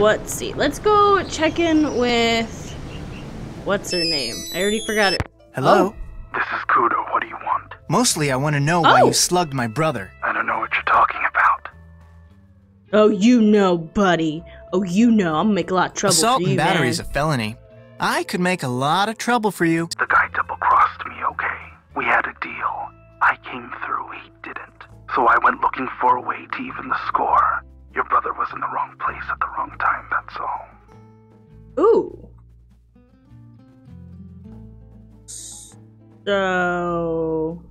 Let's see. Let's go check in with... What's her name? I already forgot it. Hello? Oh. This is Kudo. What do you want? Mostly I want to know why you slugged my brother. I don't know what you're talking about. Oh, you know, buddy. Oh, you know. I'm gonna make a lot of trouble for you, man. Assault and battery is a felony. I could make a lot of trouble for you. The guy double-crossed me, okay? We had a deal. I came through. He didn't. So I went looking for a way to even the score. Your brother was in the wrong place at the wrong time, that's all. Ooh. So...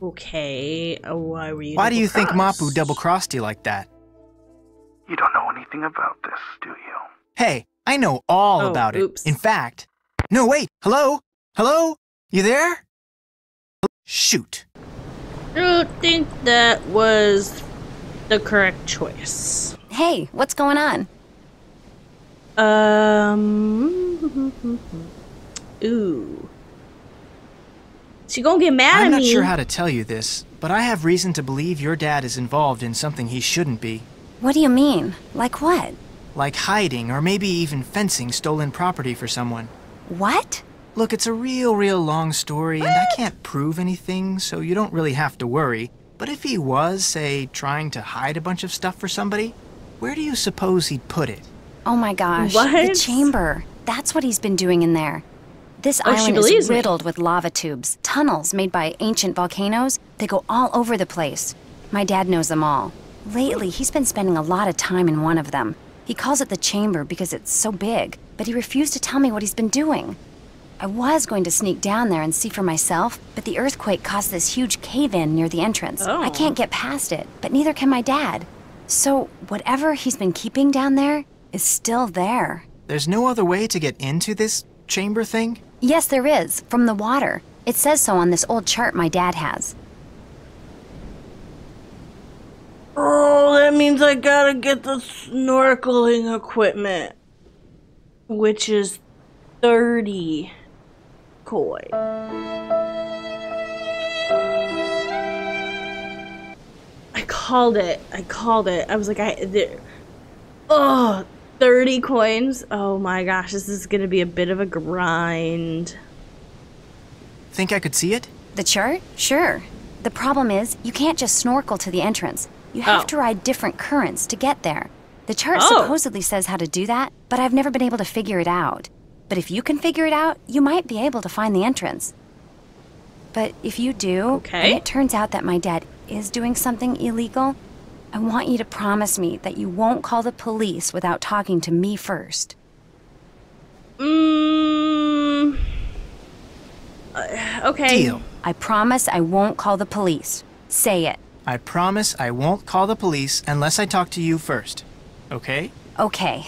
Okay, why were you... Why do you think Mapu double-crossed you like that? You don't know anything about this, do you? Hey, I know all about it. In fact... No, wait! Hello? Hello? You there? Shoot. I don't think that was the correct choice. Hey, what's going on? Ooh. She gonna get mad at me. I'm not sure how to tell you this, but I have reason to believe your dad is involved in something he shouldn't be. What do you mean? Like what? Like hiding or maybe even fencing stolen property for someone. What? Look, it's a real long story, and I can't prove anything, so you don't really have to worry. But if he was, say, trying to hide a bunch of stuff for somebody, where do you suppose he'd put it? Oh my gosh, the chamber. That's what he's been doing in there. This island is riddled with lava tubes, tunnels made by ancient volcanoes. They go all over the place. My dad knows them all. Lately, he's been spending a lot of time in one of them. He calls it the chamber because it's so big, but he refused to tell me what he's been doing. I was going to sneak down there and see for myself, but the earthquake caused this huge cave-in near the entrance. Oh. I can't get past it, but neither can my dad. So whatever he's been keeping down there is still there. There's no other way to get into this chamber thing? Yes, there is, from the water. It says so on this old chart my dad has. Oh, that means I gotta get the snorkeling equipment, which is 30 koi. I called it. I called it. I was like, 30 coins. Oh my gosh, this is gonna be a bit of a grind. Think I could see it? The chart? Sure. The problem is, you can't just snorkel to the entrance. You have to ride different currents to get there. The chart supposedly says how to do that, but I've never been able to figure it out. But if you can figure it out, you might be able to find the entrance. But if you do, and it turns out that my dad is doing something illegal, I want you to promise me that you won't call the police without talking to me first. Okay. Deal. I promise I won't call the police. Say it. I promise I won't call the police unless I talk to you first. Okay? Okay.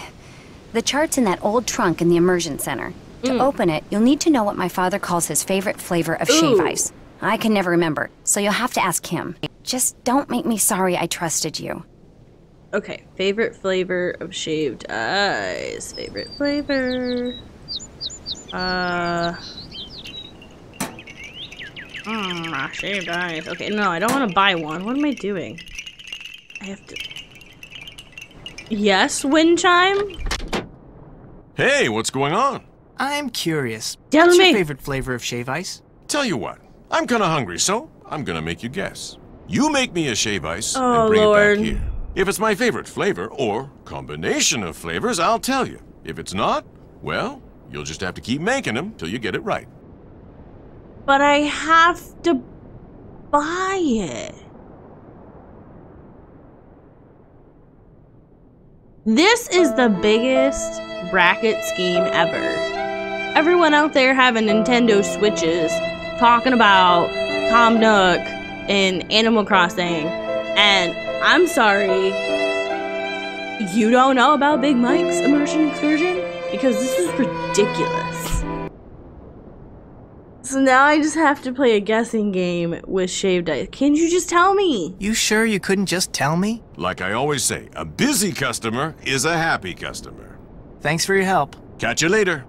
The chart's in that old trunk in the Immersion Center. To open it, you'll need to know what my father calls his favorite flavor of shave ice. I can never remember, so you'll have to ask him. Just don't make me sorry I trusted you. Okay, favorite flavor of shaved ice. Favorite flavor... shaved ice. Okay, no, I don't want to buy one. What am I doing? I have to... Yes, wind chime? Hey, what's going on? I'm curious. What's your favorite flavor of shave ice? Tell you what, I'm kinda hungry, so I'm gonna make you guess. You make me a shave ice and bring it back here. If it's my favorite flavor or combination of flavors, I'll tell you. If it's not, well, you'll just have to keep making them till you get it right. But I have to buy it. This is the biggest racket scheme ever. Everyone out there having Nintendo Switches talking about Tom Nook and Animal Crossing, and I'm sorry, you don't know about Big Mike's immersion excursion? Because this is ridiculous. So now I just have to play a guessing game with shaved ice. Can't you just tell me? You sure you couldn't just tell me? Like I always say, a busy customer is a happy customer. Thanks for your help. Catch you later.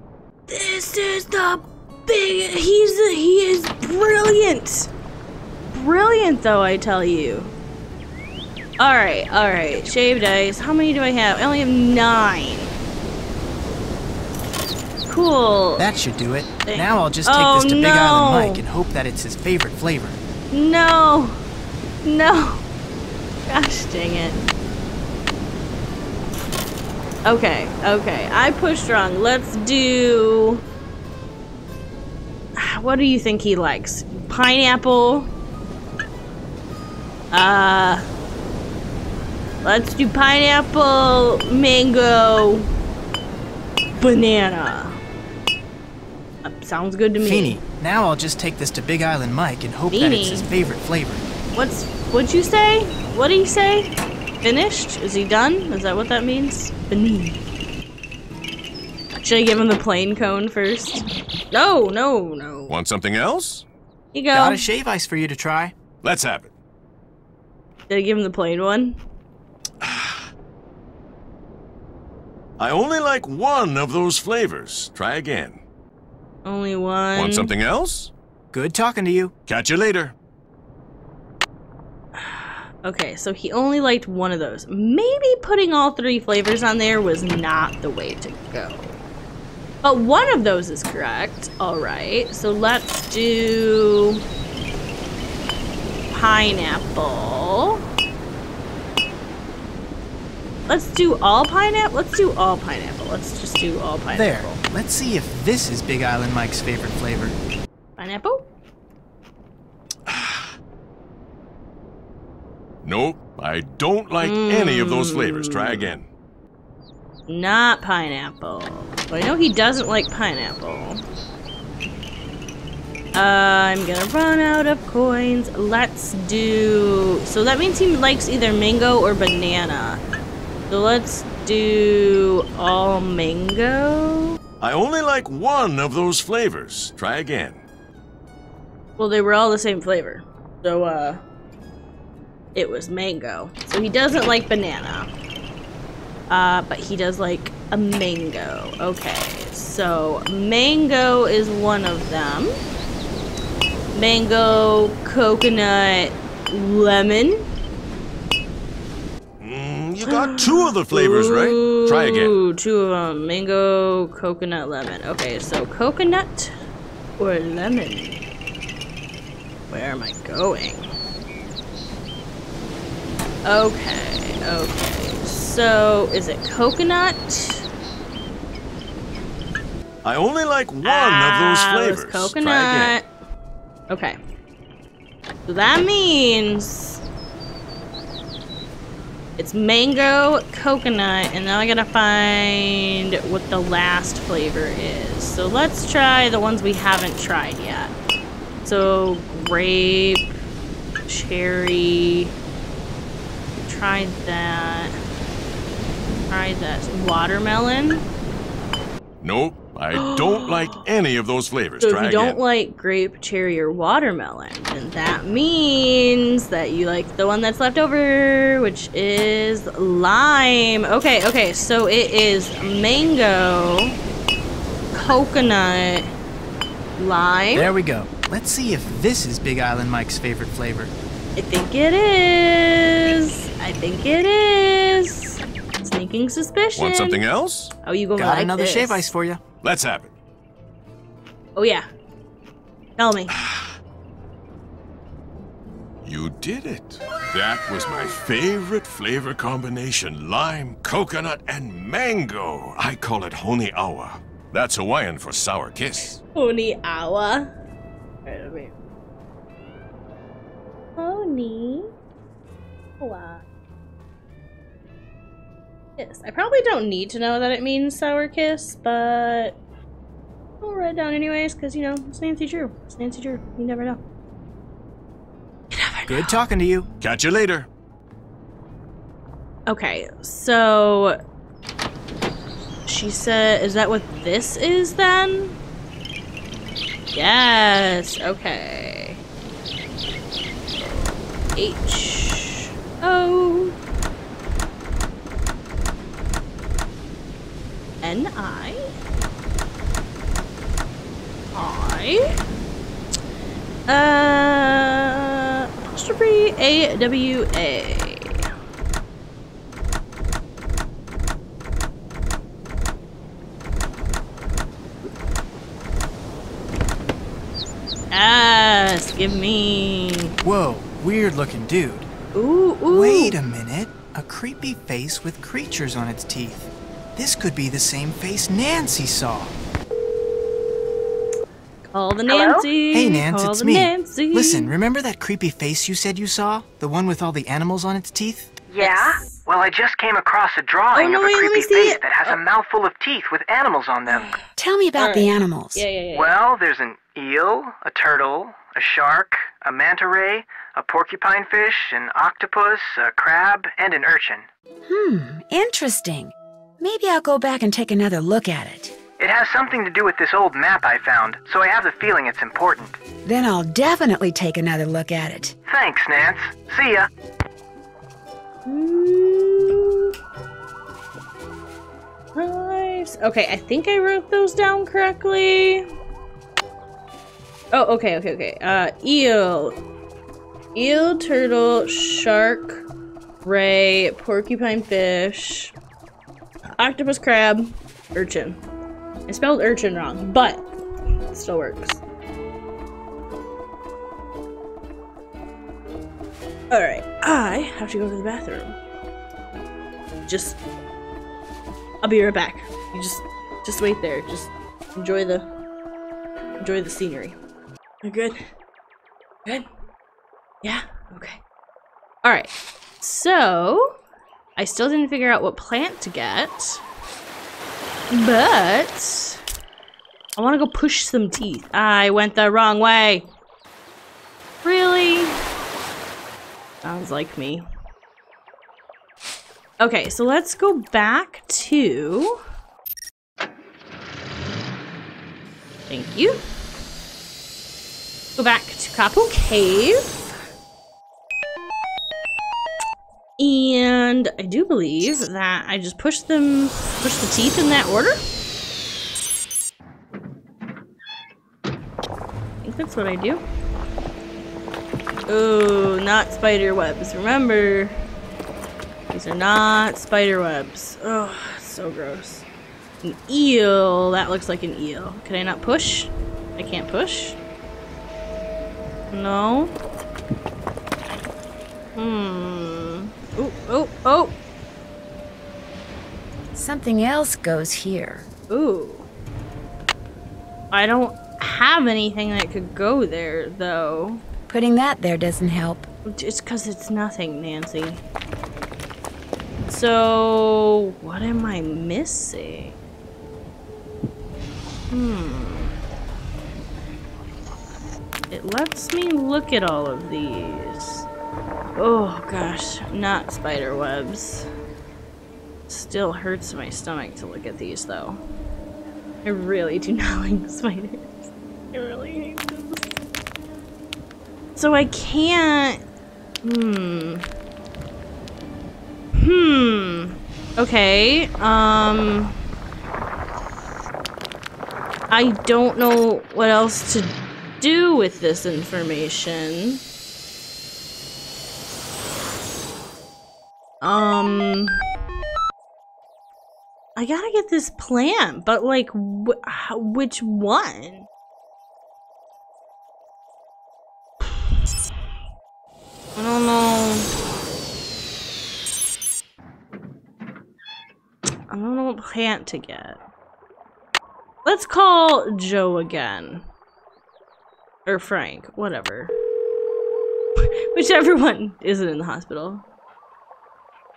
This is the big... He is brilliant. Brilliant. giant, though, I tell you. Alright, alright. Shaved ice. How many do I have? I only have 9. Cool. That should do it. Now I'll just take this to Big Island Mike and hope that it's his favorite flavor. No. No. Gosh dang it. Okay, okay. I pushed wrong. Let's do... What do you think he likes? Pineapple? Let's do pineapple, mango, banana. Sounds good to me. Feeny, now I'll just take this to Big Island Mike and hope that it's his favorite flavor. What'd you say? What did he say? Finished? Is he done? Is that what that means? Beneath. Should I give him the plain cone first? No, no, no. Want something else? You go. Got a shave ice for you to try. Let's have it. Did I give him the plain one? I only like one of those flavors. Try again. Only one. Want something else? Good talking to you. Catch you later. Okay, so he only liked one of those. Maybe putting all 3 flavors on there was not the way to go. But one of those is correct. Alright, so let's do... pineapple. Let's do all pineapple? Let's do all pineapple. Let's just do all pineapple. There. Let's see if this is Big Island Mike's favorite flavor. Pineapple? Nope, I don't like any of those flavors. Try again. Not pineapple. Well, I know he doesn't like pineapple. I'm gonna run out of coins. Let's do... So that means he likes either mango or banana. So let's do all mango. I only like one of those flavors. Try again. Well, they were all the same flavor. So, it was mango. So he doesn't like banana. But he does like a mango. Okay, so mango is one of them. Mango, coconut, lemon. You got 2 of the flavors, right? Try again. Ooh, 2 of them. Mango, coconut, lemon. Okay, so coconut or lemon. Where am I going? Okay, okay. So, is it coconut? I only like one of those flavors. Coconut. Okay. So that means it's mango, coconut, and now I gotta find what the last flavor is. So let's try the ones we haven't tried yet. So grape, cherry. Tried that. Tried that. Watermelon? Nope. I don't like any of those flavors. So Try again. Don't like grape, cherry, or watermelon, then that means that you like the one that's left over, which is lime. Okay, okay. So it is mango, coconut, lime. There we go. Let's see if this is Big Island Mike's favorite flavor. I think it is. I think it is. Sneaking suspicion. Want something else? Oh, you gonna like this. Got another shave ice for you. Let's have it. Oh, yeah. Tell me. You did it. That was my favorite flavor combination. Lime, coconut, and mango. I call it Honi ʻAwa. That's Hawaiian for sour kiss. Honi ʻAwa. Right, let me... Honi ʻAwa. Yes, I probably don't need to know that it means sour kiss, but I'll write it down anyways, because, you know, it's Nancy Drew. It's Nancy Drew. You never know. You never know. Good talking to you. Catch you later. Okay, so she said, is that what this is then? Yes, okay. H-O. N-I-I apostrophe Every AWA. Yes, give me. Whoa, weird looking dude. Ooh, ooh. Wait a minute. A creepy face with creatures on its teeth. This could be the same face Nancy saw. Call the Nancy. Hello? Hey, Nance, it's me. Nancy. Listen, remember that creepy face you said you saw? The one with all the animals on its teeth? Yeah. Well, I just came across a drawing of a creepy face that has a mouthful of teeth with animals on them. Tell me about the animals. Yeah. Well, there's an eel, a turtle, a shark, a manta ray, a porcupine fish, an octopus, a crab, and an urchin. Hmm, interesting. Maybe I'll go back and take another look at it. It has something to do with this old map I found, so I have the feeling it's important. Then I'll definitely take another look at it. Thanks, Nance. See ya. Okay, I think I wrote those down correctly. Oh, okay. Eel, turtle, shark, ray, porcupine fish, octopus, crab, urchin. I spelled urchin wrong, but it still works. Alright, I have to go to the bathroom. I'll be right back. You just wait there. Just enjoy the scenery. You're good? Good? Yeah? Okay. Alright. So, I still didn't figure out what plant to get. But I want to go push some teeth. I went the wrong way. Really? Sounds like me. Okay, so let's go back to... Thank you. Go back to Kapu Cave. And I do believe that I just pushed the teeth in that order. I think that's what I do. Oh, not spider webs. Remember, these are not spider webs. Oh, so gross. An eel. That looks like an eel. Can I not push? I can't push. No. Oh! Something else goes here. Ooh. I don't have anything that could go there, though. Putting that there doesn't help. It's because it's nothing, Nancy. So, what am I missing? It lets me look at all of these. Oh gosh, not spider webs. Still hurts my stomach to look at these though. I really do not like spiders. I really hate them. So I can't... Okay, I don't know what else to do with this information. I gotta get this plant, but like, which one? I don't know. I don't know what plant to get. Let's call Joe again. Or Frank, whatever. Whichever one isn't in the hospital.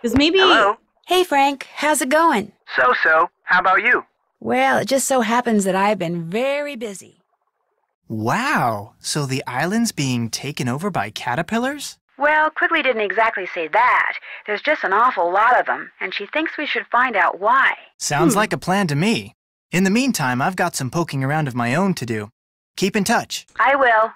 Because maybe... Hello? Hey, Frank. How's it going? So-so. How about you? Well, it just so happens that I've been very busy. Wow. So the island's being taken over by caterpillars? Well, Quigley didn't exactly say that. There's just an awful lot of them, and she thinks we should find out why. Sounds like a plan to me. In the meantime, I've got some poking around of my own to do. Keep in touch. I will.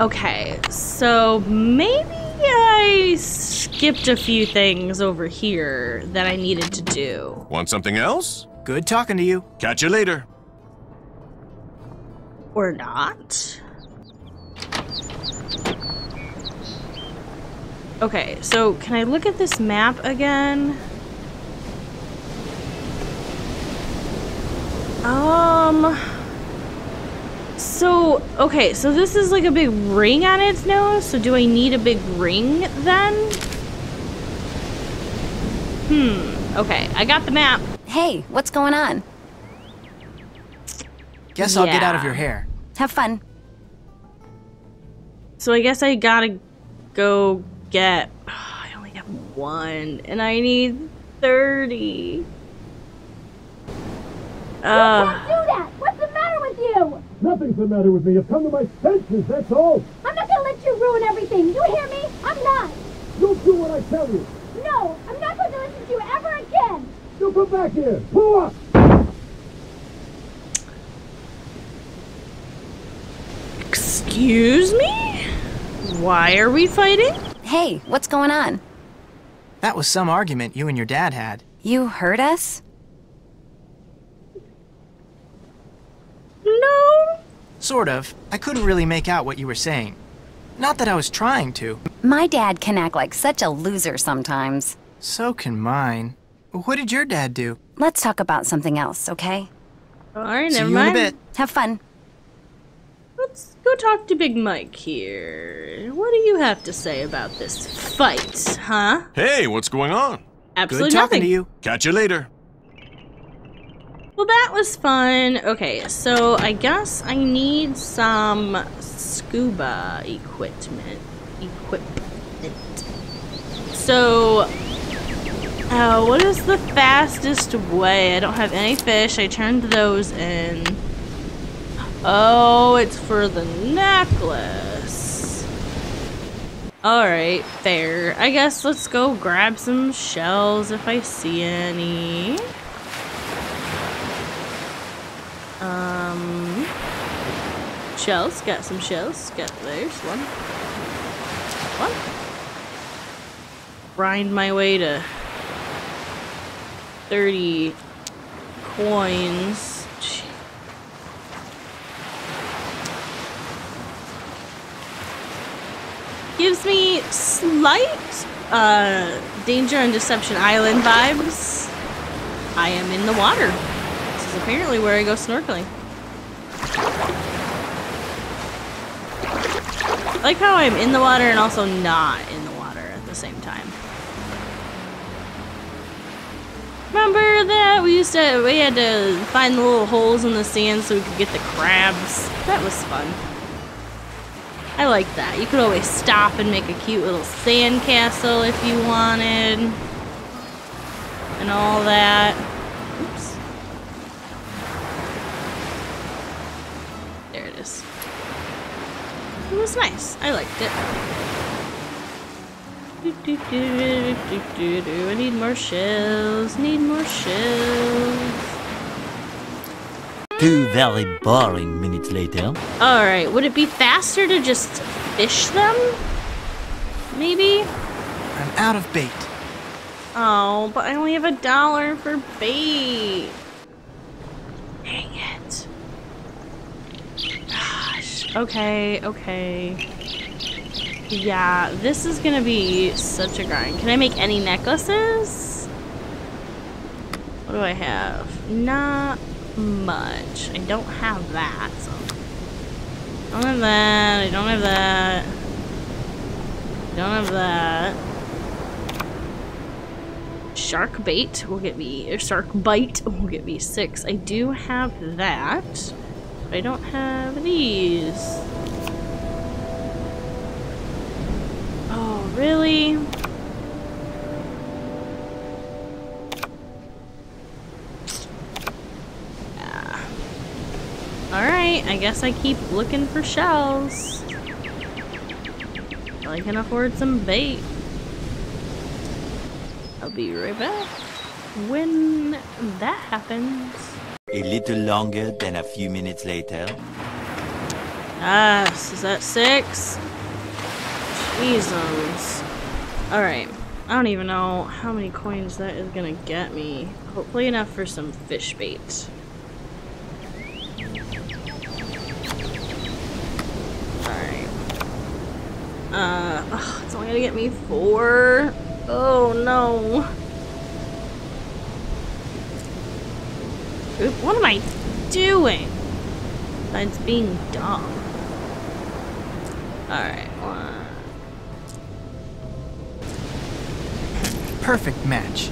Okay, so maybe... I skipped a few things over here that I needed to do. Want something else? Good talking to you. Catch you later. Or not. Okay, so can I look at this map again? So, okay, so this is like a big ring on its nose, so do I need a big ring then? Okay, I got the map. Hey, what's going on? Guess I'll get out of your hair. Have fun. So I guess I gotta go get... Oh, I only have one, and I need 30. You can't do that! What's the matter with you? Nothing's the matter with me. I've come to my senses, that's all. I'm not gonna let you ruin everything. You hear me? I'm not. You'll do what I tell you. No, I'm not going to listen to you ever again. You come back here. Pua! Excuse me? Why are we fighting? Hey, what's going on? That was some argument you and your dad had. You heard us? No. Sort of. I couldn't really make out what you were saying. Not that I was trying to. My dad can act like such a loser sometimes. So can mine. What did your dad do? Let's talk about something else, okay? Alright, never mind. See you in a bit. Have fun. Let's go talk to Big Mike here. What do you have to say about this fight, huh? Hey, what's going on? Absolutely nothing. Good talking to you. Catch you later. Well, that was fun. Okay, so I guess I need some scuba equipment. So, what is the fastest way? I don't have any fish. I turned those in. Oh, it's for the necklace. Alright, fair. I guess let's go grab some shells if I see any. Shells, got some shells, there's one. Grind my way to 30 coins. Jeez. Gives me slight, Danger on Deception Island vibes. I am in the water. Apparently where I go snorkeling. I like how I'm in the water and also not in the water at the same time. Remember that we had to find the little holes in the sand so we could get the crabs? That was fun. I like that. You could always stop and make a cute little sand castle if you wanted. And all that. Oops. It was nice. I liked it. I need more shells. Two very boring minutes later. Alright, would it be faster to just fish them? Maybe? I'm out of bait. Oh, but I only have $1 for bait. Dang it. Okay, okay. Yeah, this is gonna be such a grind. Can I make any necklaces? What do I have? Not much. I don't have that, so. I don't have that. I don't have that. I don't have that. Shark bait will get me, or shark bite will get me 6. I do have that. I don't have these. Oh, really? Yeah. Alright, I guess I keep looking for shells. I can afford some bait. I'll be right back when that happens. A little longer than a few minutes later. Yes, is that 6? Jesus. Alright, I don't even know how many coins that is gonna get me. Hopefully enough for some fish bait. Alright. It's only gonna get me 4. Oh no. What am I doing? Besides being dumb. Alright, one. Perfect match.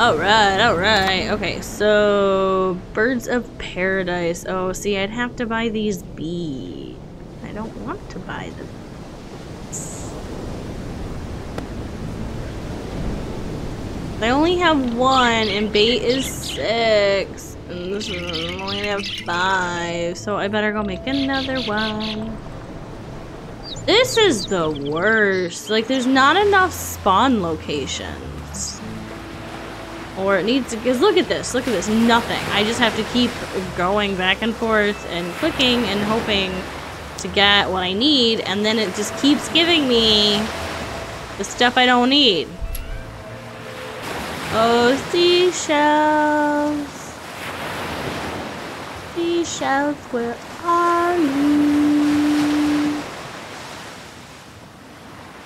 Alright, alright. Okay, so birds of paradise. Oh, see, I'd have to buy these bees. I don't want to buy them. I only have 1, and bait is 6, and this is, I'm only gonna have 5, so I better go make another one. This is the worst. Like, there's not enough spawn locations. Or it needs to, because look at this, nothing. I just have to keep going back and forth and clicking and hoping to get what I need, and then it just keeps giving me the stuff I don't need. Oh, seashells. Seashells, where are you?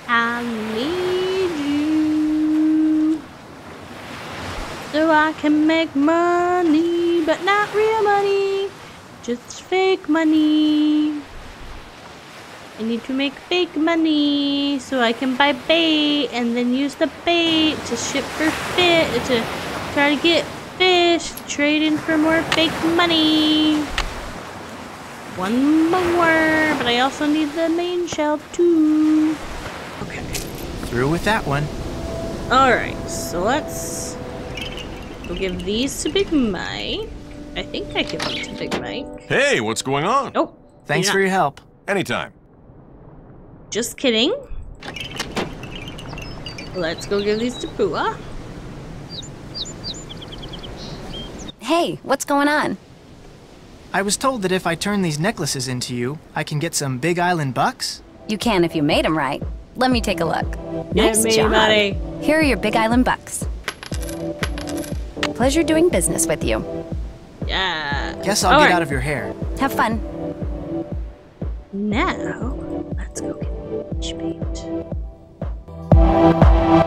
I need you. So I can make money, but not real money. Just fake money. I need to make fake money so I can buy bait and then use the bait to ship for fish, to try to get fish, trade in for more fake money. One more, but I also need the main shell too. Okay, through with that one. Alright, so let's, we'll give these to Big Mike. I think I give them to Big Mike. Hey, what's going on? Oh, thanks for your help. Anytime. Just kidding. Let's go give these to Pua. Hey, what's going on? I was told that if I turn these necklaces into you, I can get some Big Island bucks? You can if you made them right. Let me take a look. Nice job. Buddy. Here are your Big Island bucks. Pleasure doing business with you. Yeah. Guess I'll get out of your hair. Have fun. Now, let's go get the beach bait.